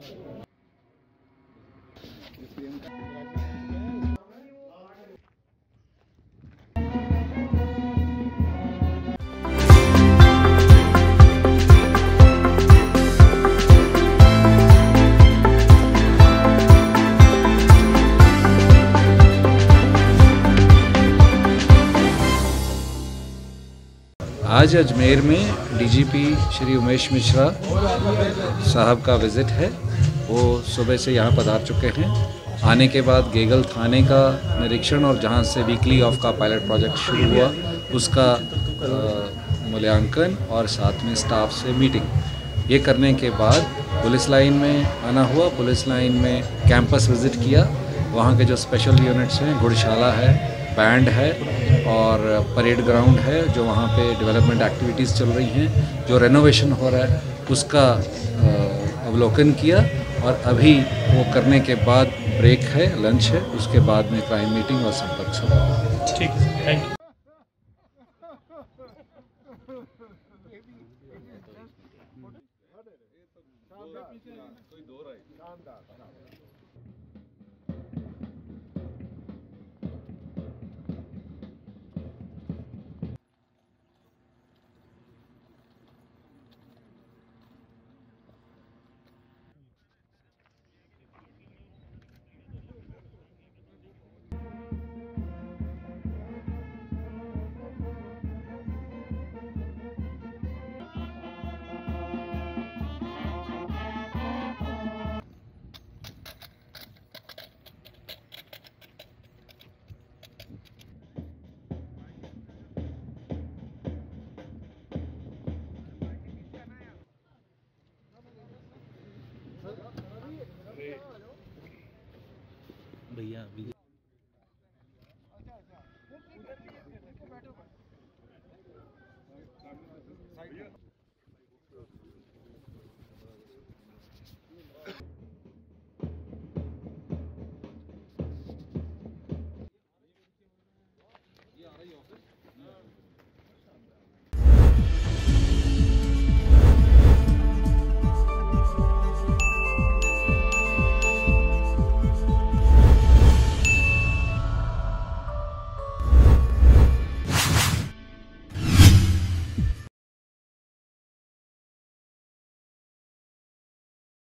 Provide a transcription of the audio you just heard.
आज अजमेर में डीजीपी श्री उमेश मिश्रा साहब का विज़िट है। वो सुबह से यहाँ पधार चुके हैं। आने के बाद गेगल थाने का निरीक्षण और जहाँ से वीकली ऑफ का पायलट प्रोजेक्ट शुरू हुआ उसका मूल्यांकन और साथ में स्टाफ से मीटिंग, ये करने के बाद पुलिस लाइन में आना हुआ। पुलिस लाइन में कैंपस विज़िट किया। वहाँ के जो स्पेशल यूनिट्स हैं, घुड़शाला है, बैंड है और परेड ग्राउंड है, जो वहाँ पे डेवलपमेंट एक्टिविटीज़ चल रही हैं, जो रेनोवेशन हो रहा है उसका अवलोकन किया। और अभी वो करने के बाद ब्रेक है, लंच है, उसके बाद में क्राइम मीटिंग और संपर्क सभा। ठीक है, थैंक यू। भैया ये आ रही ऑफिस।